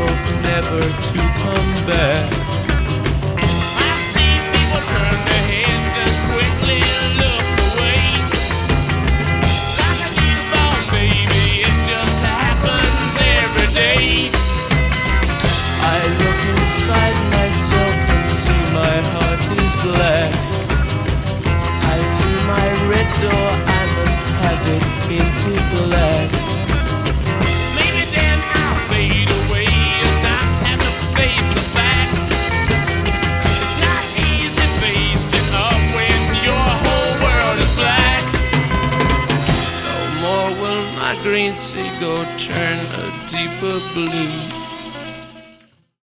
hope never to come back. I see people turn their heads and quickly look away. Like a newborn baby, it just happens every day. I look inside myself and see my heart is black. I see my red door, I must have it painted black. Green seagull turn a deeper blue.